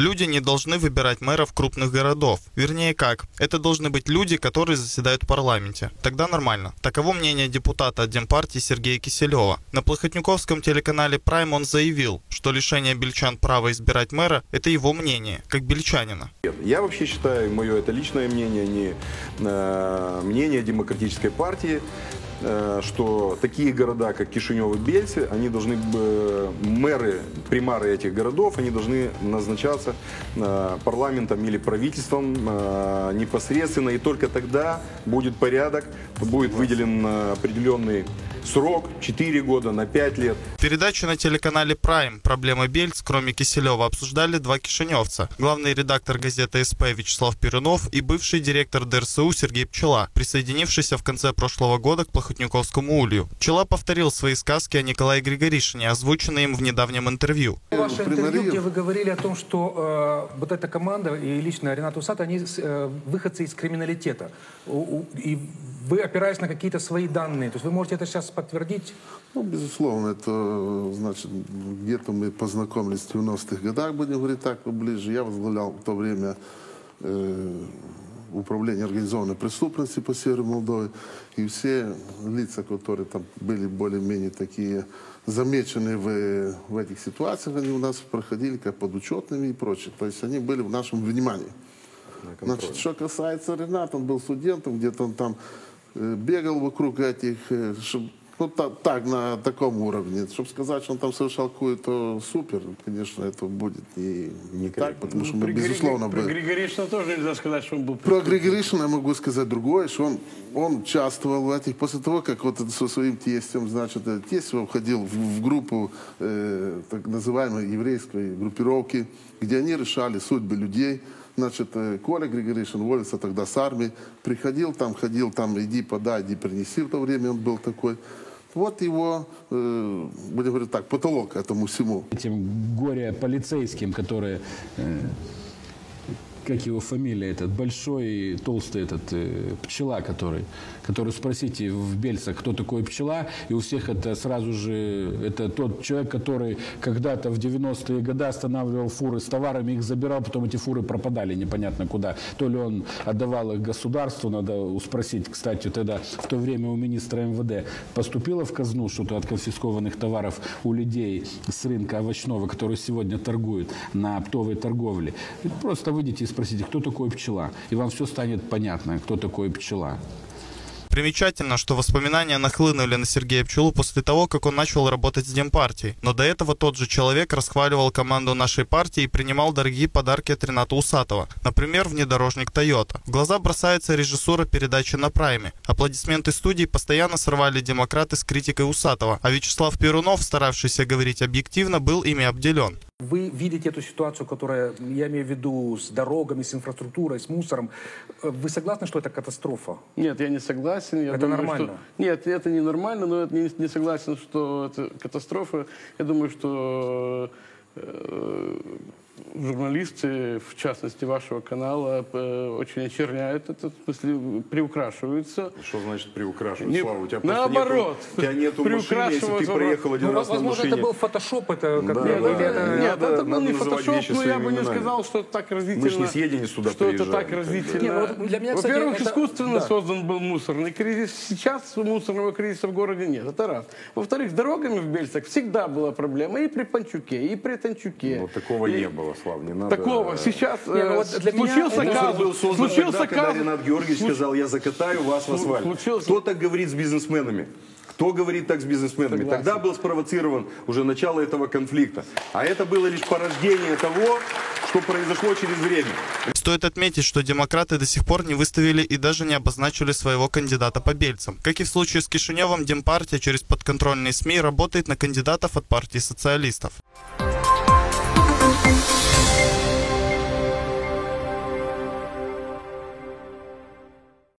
Люди не должны выбирать мэров крупных городов. Вернее как, это должны быть люди, которые заседают в парламенте. Тогда нормально. Таково мнение депутата от Демпартии Сергея Киселева. На Плохотнюковском телеканале Prime он заявил, что лишение бельчан права избирать мэра – это его мнение, как бельчанина. Я вообще считаю, мое это личное мнение, не мнение демократической партии, что такие города, как Кишинев и Бельцы, они должны, мэры, примары этих городов, они должны назначаться парламентом или правительством непосредственно, и только тогда будет порядок, будет выделен определенный срок, 4 года, на 5 лет. Передачу на телеканале Prime «Проблемы Бельц» кроме Киселева обсуждали два кишиневца. Главный редактор газеты СП Вячеслав Пиринов и бывший директор ДРСУ Сергей Пчела, присоединившийся в конце прошлого года к Плохотнюковскому улью. Пчела повторил свои сказки о Николае Григоришине, озвученные им в недавнем интервью. Ваше интервью, где вы говорили о том, что вот эта команда и лично Ренат Усат, они выходцы из криминалитета. И вы, опираясь на какие-то свои данные, то есть вы можете это сейчас подтвердить? Ну, безусловно, это значит, где-то мы познакомились в 90-х годах, будем говорить так, поближе. Я возглавлял в то время управление организованной преступности по Северной Молдове. И все лица, которые там были более-менее такие замечены в этих ситуациях, они у нас проходили как подучетными и прочее. То есть они были в нашем внимании. Значит, что касается Рената, он был студентом, где-то он там бегал вокруг этих, ну так, на таком уровне. Чтобы сказать, что он там совершал какую-то супер, конечно, это будет не так, потому что мы, безусловно, были. Про Григоришина тоже нельзя сказать, что он был... Про Григоришина я могу сказать другое, что он участвовал в этих... После того, как вот со своим тестем, значит, тесть его входил в группу так называемой еврейской группировки, где они решали судьбы людей. Значит, Коля Григоришин уволился тогда с армии, ходил там, иди подай, иди принеси, в то время он был такой. Вот его, будем говорить так, потолок этому всему. Этим горе-полицейским, которые, как его фамилия этот, большой, толстый этот, Пчела, который спросите в Бельцах, кто такой Пчела, и у всех это сразу же, это тот человек, который когда-то в 90-е годы останавливал фуры с товарами, их забирал, потом эти фуры пропадали непонятно куда. То ли он отдавал их государству, надо спросить, кстати, тогда в то время у министра МВД поступило в казну что-то от конфискованных товаров у людей с рынка овощного, которые сегодня торгуют на оптовой торговле. Просто выйдите из спросите, кто такой Пчела, и вам все станет понятно, кто такой Пчела. Примечательно, что воспоминания нахлынули на Сергея Пчелу после того, как он начал работать с Демпартией. Но до этого тот же человек расхваливал команду нашей партии и принимал дорогие подарки от Рената Усатова. Например, внедорожник Тойота. В глаза бросается режиссура передачи на Прайме. Аплодисменты студии постоянно срывали демократы с критикой Усатова. А Вячеслав Пирунов, старавшийся говорить объективно, был ими обделен. Вы видите эту ситуацию, которая, я имею в виду, с дорогами, с инфраструктурой, с мусором. Вы согласны, что это катастрофа? Нет, я не согласен. Я это думаю, нормально? Что... Нет, это не нормально, но я не согласен, что это катастрофа. Я думаю, что журналисты, в частности вашего канала, очень очерняют это, в смысле, приукрашиваются. Что значит приукрашивать? Не, Слава, у тебя наоборот. Нету, у тебя нету машины, если ты проехал один раз на машине. Возможно, это был фотошоп. Это, как да, да, это... Нет, это был не фотошоп, но я бы не сказал, что это так разительно. Мы же не съедем сюда, что это так разительно. Во-первых, искусственно создан был мусорный кризис. Сейчас мусорного кризиса в городе нет. Это раз. Во-вторых, с дорогами в Бельцах всегда была проблема и при Панчуке, и при Танчуке. Вот такого не было. Слав, не надо. Такого сейчас случился, когда Ренат Георгиевич сказал, я закатаю вас в асфальт. Кто так говорит с бизнесменами? Кто говорит так с бизнесменами? Согласен. Тогда был спровоцирован уже начало этого конфликта. А это было лишь порождение того, что произошло через время. Стоит отметить, что демократы до сих пор не выставили и даже не обозначили своего кандидата по Бельцам. Как и в случае с Кишиневым, Демпартия через подконтрольные СМИ работает на кандидатов от партии социалистов.